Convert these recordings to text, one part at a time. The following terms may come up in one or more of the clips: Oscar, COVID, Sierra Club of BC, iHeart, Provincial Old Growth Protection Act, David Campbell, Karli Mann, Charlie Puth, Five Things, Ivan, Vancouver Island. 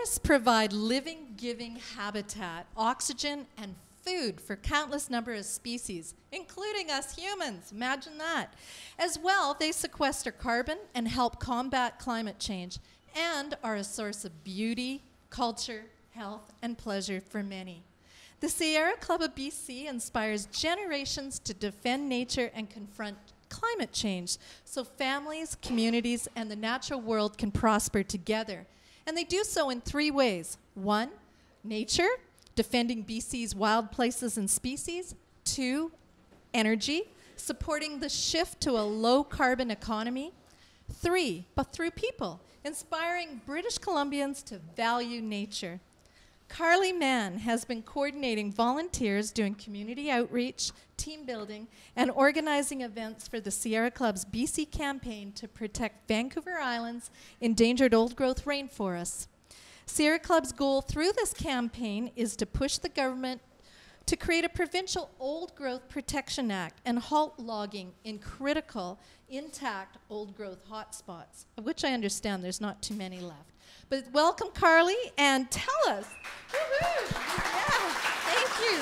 Forests provide living, giving habitat, oxygen, and food for countless number of species, including us humans, imagine that. As well, they sequester carbon and help combat climate change and are a source of beauty, culture, health, and pleasure for many. The Sierra Club of BC inspires generations to defend nature and confront climate change so families, communities, and the natural world can prosper together. And they do so in three ways. One, nature, defending BC's wild places and species. Two, energy, supporting the shift to a low-carbon economy. Three, but through people, inspiring British Columbians to value nature. Karli Mann has been coordinating volunteers doing community outreach, team building, and organizing events for the Sierra Club's BC campaign to protect Vancouver Island's endangered old-growth rainforests. Sierra Club's goal through this campaign is to push the government to create a Provincial Old Growth Protection Act and halt logging in critical, intact old-growth hotspots, of which I understand there's not too many left. But welcome, Karli, and tell us. Woohoo! Yeah, thank you.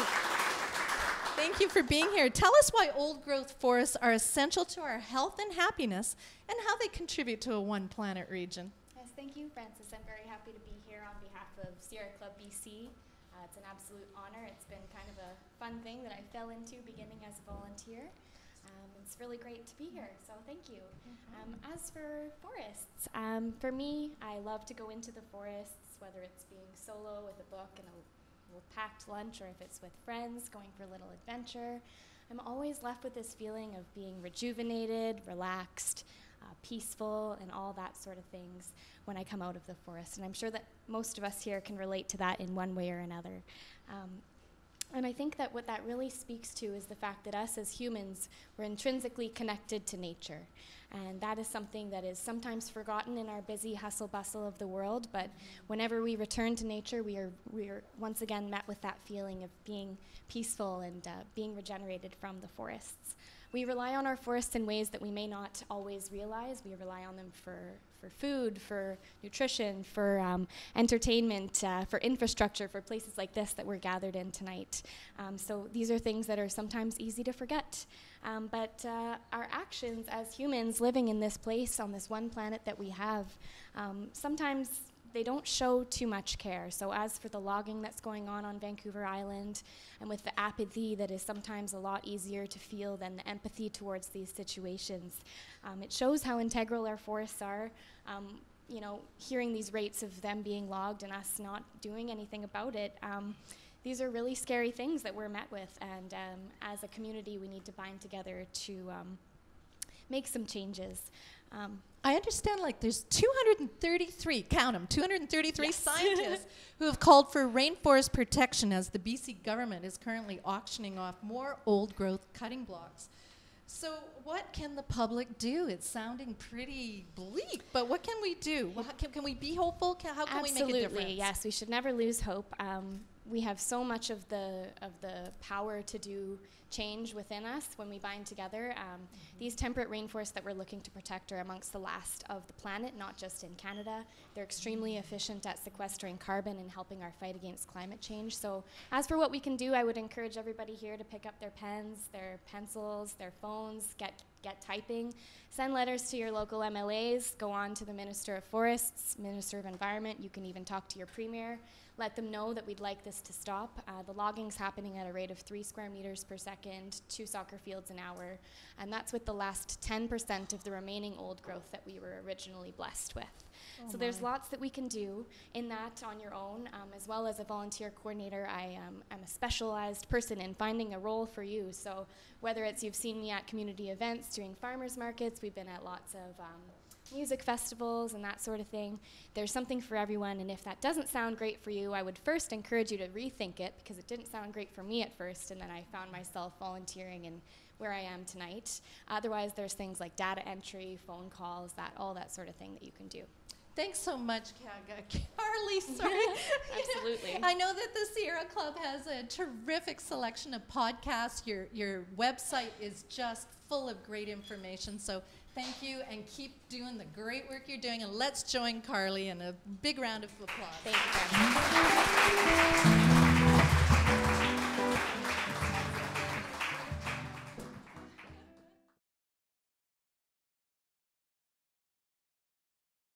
Thank you for being here. Tell us why old-growth forests are essential to our health and happiness and how they contribute to a one-planet region. Yes, thank you, Frances. I'm very happy to be here on behalf of Sierra Club BC. It's an absolute honor. It's been kind of a fun thing that I fell into beginning as a volunteer. It's really great to be here, so thank you. As for forests, for me, I love to go into the forests, whether it's being solo with a book and a packed lunch, or if it's with friends, going for a little adventure. I'm always left with this feeling of being rejuvenated, relaxed, peaceful, and all that sort of things when I come out of the forest. And I'm sure that most of us here can relate to that in one way or another. And I think that what that really speaks to is the fact that us as humans, we're intrinsically connected to nature. And that is something that is sometimes forgotten in our busy hustle bustle of the world, but whenever we return to nature, we are once again met with that feeling of being peaceful and being regenerated from the forests. We rely on our forests in ways that we may not always realize. We rely on them for food, for nutrition, for entertainment, for infrastructure, for places like this that we're gathered in tonight. So these are things that are sometimes easy to forget. But our actions as humans living in this place, on this one planet that we have, sometimes they don't show too much care. So as for the logging that's going on Vancouver Island, and with the apathy that is sometimes a lot easier to feel than the empathy towards these situations, it shows how integral our forests are. You know, hearing these rates of them being logged and us not doing anything about it, these are really scary things that we're met with. And as a community, we need to bind together to make some changes. I understand, like, there's 233, count them, 233 yes. scientists who have called for rainforest protection as the BC government is currently auctioning off more old-growth cutting blocks. So what can the public do? It's sounding pretty bleak, but what can we do? Well, can we be hopeful? How can we make a difference? Absolutely, yes. We should never lose hope. We have so much of the power to do change within us when we bind together. These temperate rainforests that we're looking to protect are amongst the last of the planet, not just in Canada. They're extremely efficient at sequestering carbon and helping our fight against climate change. So as for what we can do, I would encourage everybody here to pick up their pens, their pencils, their phones, get typing, send letters to your local MLAs, go on to the Minister of Forests, Minister of Environment. You can even talk to your Premier. Let them know that we'd like this to stop. The logging's happening at a rate of 3 square meters per second, 2 soccer fields an hour, and that's with the last 10% of the remaining old growth that we were originally blessed with. Oh, so there's lots that we can do in that on your own, as well as a volunteer coordinator. I am a specialized person in finding a role for you. So whether it's you've seen me at community events, doing farmers markets, we've been at lots of music festivals and that sort of thing. There's something for everyone, and if that doesn't sound great for you, I would first encourage you to rethink it, because it didn't sound great for me at first, and then I found myself volunteering and where I am tonight. Otherwise, there's things like data entry, phone calls, all that sort of thing that you can do. Thanks so much, Karli, sorry. Absolutely. You know, I know that the Sierra Club has a terrific selection of podcasts. Your website is just full of great information, so Thank you, and keep doing the great work you're doing, and let's join Karli in a big round of applause. Thank you.